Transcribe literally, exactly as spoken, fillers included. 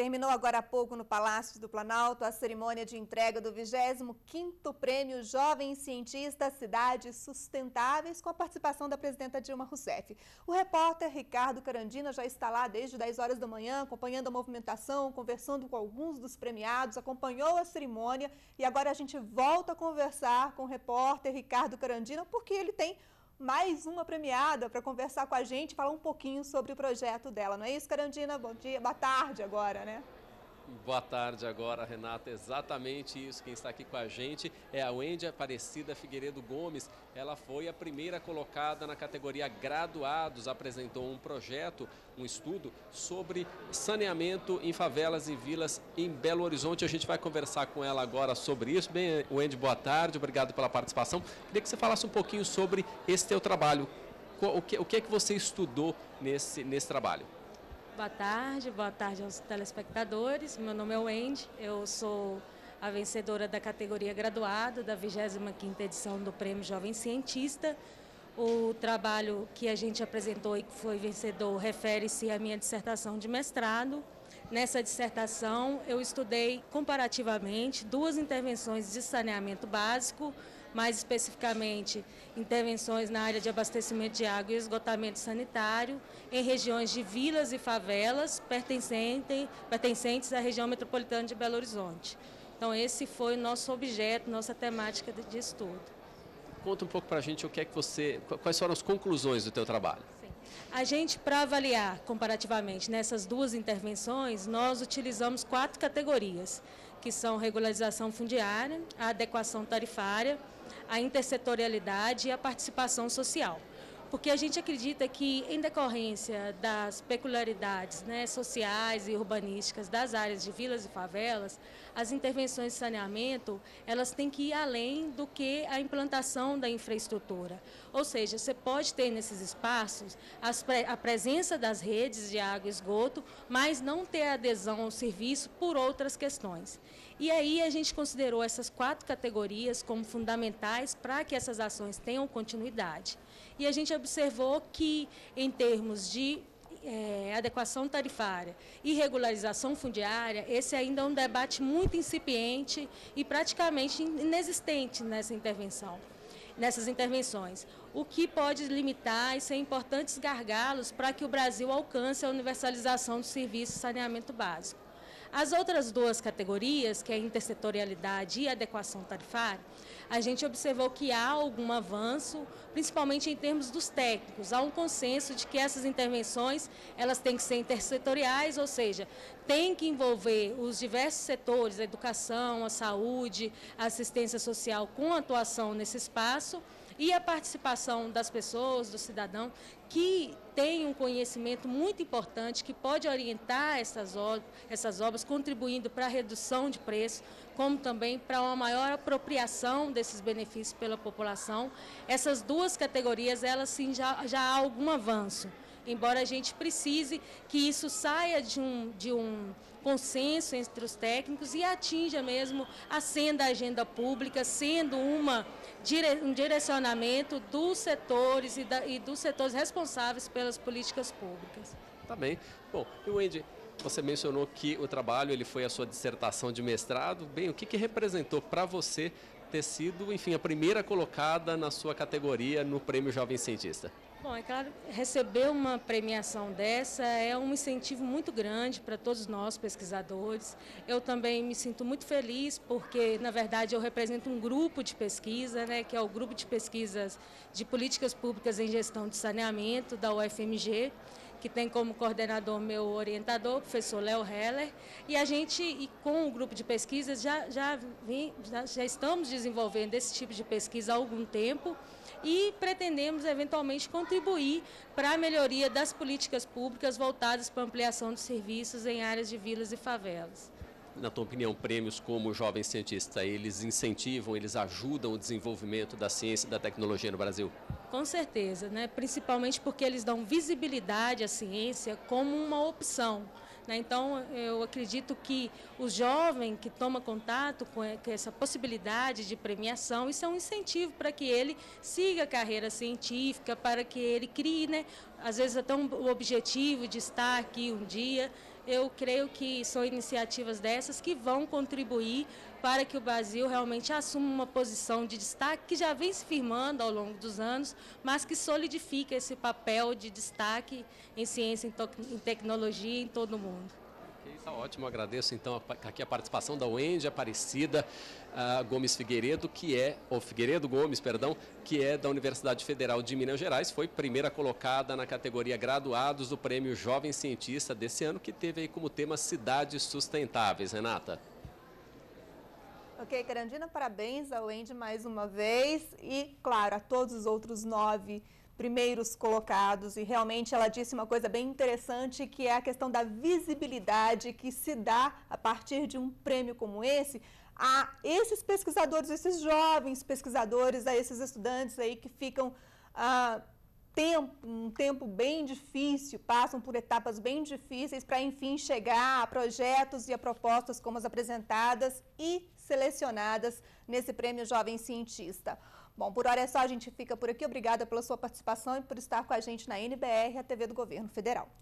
Terminou agora há pouco no Palácio do Planalto a cerimônia de entrega do vigésimo quinto Prêmio Jovem Cientista Cidades Sustentáveis, com a participação da presidenta Dilma Rousseff. O repórter Ricardo Carandina já está lá desde dez horas da manhã, acompanhando a movimentação, conversando com alguns dos premiados, acompanhou a cerimônia e agora a gente volta a conversar com o repórter Ricardo Carandina, porque ele tem mais uma premiada para conversar com a gente, falar um pouquinho sobre o projeto dela. Não é isso, Carandina? Bom dia, boa tarde agora, né? Boa tarde agora, Renata. Exatamente isso. Quem está aqui com a gente é a Wendy Aparecida Figueiredo Gomes. Ela foi a primeira colocada na categoria graduados, apresentou um projeto, um estudo sobre saneamento em favelas e vilas em Belo Horizonte. A gente vai conversar com ela agora sobre isso. Bem, Wendy, boa tarde. Obrigado pela participação. Queria que você falasse um pouquinho sobre esse teu trabalho. O que, o que é que você estudou nesse, nesse trabalho? Boa tarde, boa tarde aos telespectadores. Meu nome é Wendy, eu sou a vencedora da categoria graduado da vigésima quinta edição do Prêmio Jovem Cientista. O trabalho que a gente apresentou e que foi vencedor refere-se à minha dissertação de mestrado. Nessa dissertação eu estudei comparativamente duas intervenções de saneamento básico, mais especificamente intervenções na área de abastecimento de água e esgotamento sanitário em regiões de vilas e favelas pertencentes à região metropolitana de Belo Horizonte. Então esse foi o nosso objeto, nossa temática de estudo. Conta um pouco para a gente o que é que você, quais foram as conclusões do teu trabalho? Sim. A gente, para avaliar comparativamente nessas duas intervenções, nós utilizamos quatro categorias, que são regularização fundiária, a adequação tarifária, a intersetorialidade e a participação social. Porque a gente acredita que, em decorrência das peculiaridades, né, sociais e urbanísticas das áreas de vilas e favelas, as intervenções de saneamento, elas têm que ir além do que a implantação da infraestrutura. Ou seja, você pode ter nesses espaços as pre- a presença das redes de água e esgoto, mas não ter adesão ao serviço por outras questões. E aí a gente considerou essas quatro categorias como fundamentais para que essas ações tenham continuidade. E a gente observou que, em termos de é, adequação tarifária e regularização fundiária, esse ainda é um debate muito incipiente e praticamente inexistente nessa intervenção, nessas intervenções, o que pode limitar e ser importantes gargalos para que o Brasil alcance a universalização do serviço de saneamento básico. As outras duas categorias, que é a intersetorialidade e a adequação tarifária, a gente observou que há algum avanço, principalmente em termos dos técnicos. Há um consenso de que essas intervenções elas têm que ser intersetoriais, ou seja, tem que envolver os diversos setores, a educação, a saúde, a assistência social com atuação nesse espaço, e a participação das pessoas, do cidadão, que tem um conhecimento muito importante, que pode orientar essas obras, essas obras contribuindo para a redução de preço, como também para uma maior apropriação desses benefícios pela população. Essas duas categorias, elas sim, já, já há algum avanço, embora a gente precise que isso saia de um, de um consenso entre os técnicos e atinja mesmo a senda da agenda pública, sendo uma, um direcionamento dos setores e, da, e dos setores responsáveis pelas políticas públicas. Tá bem. Bom, e Wendy, você mencionou que o trabalho ele foi a sua dissertação de mestrado. Bem, o que, que representou para você ter sido, enfim, a primeira colocada na sua categoria no Prêmio Jovem Cientista? Bom, é claro, receber uma premiação dessa é um incentivo muito grande para todos nós pesquisadores. Eu também me sinto muito feliz porque, na verdade, eu represento um grupo de pesquisa, né, que é o Grupo de Pesquisas de Políticas Públicas em Gestão de Saneamento da U F M G, que tem como coordenador meu orientador, o professor Léo Heller, e a gente, e com o grupo de pesquisas, já, já, vem, já, já estamos desenvolvendo esse tipo de pesquisa há algum tempo e pretendemos, eventualmente, contribuir para a melhoria das políticas públicas voltadas para a ampliação de serviços em áreas de vilas e favelas. Na tua opinião, prêmios como o Jovem Cientista, eles incentivam, eles ajudam o desenvolvimento da ciência e da tecnologia no Brasil? Com certeza, né? Principalmente porque eles dão visibilidade à ciência como uma opção. Né? Então, eu acredito que o jovem que toma contato com essa possibilidade de premiação, isso é um incentivo para que ele siga a carreira científica, para que ele crie, né? Às vezes até um objetivo de estar aqui um dia Eu creio que são iniciativas dessas que vão contribuir para que o Brasil realmente assuma uma posição de destaque que já vem se firmando ao longo dos anos, mas que solidifica esse papel de destaque em ciência, em tecnologia, em todo o mundo. Está ótimo, agradeço então aqui a participação da Wendy Aparecida uh, Gomes Figueiredo, que é, ou Figueiredo Gomes, perdão, que é da Universidade Federal de Minas Gerais, foi primeira colocada na categoria graduados do Prêmio Jovem Cientista desse ano, que teve aí como tema Cidades Sustentáveis, Renata. Ok, Carandina, parabéns ao Wendy mais uma vez e, claro, a todos os outros nove primeiros colocados, e realmente ela disse uma coisa bem interessante, que é a questão da visibilidade que se dá a partir de um prêmio como esse, a esses pesquisadores, esses jovens pesquisadores, a esses estudantes aí que ficam ah, tempo, um tempo bem difícil, passam por etapas bem difíceis para, enfim, chegar a projetos e a propostas como as apresentadas e selecionadas nesse Prêmio Jovem Cientista. Bom, por hora é só, a gente fica por aqui. Obrigada pela sua participação e por estar com a gente na N B R, a T V do Governo Federal.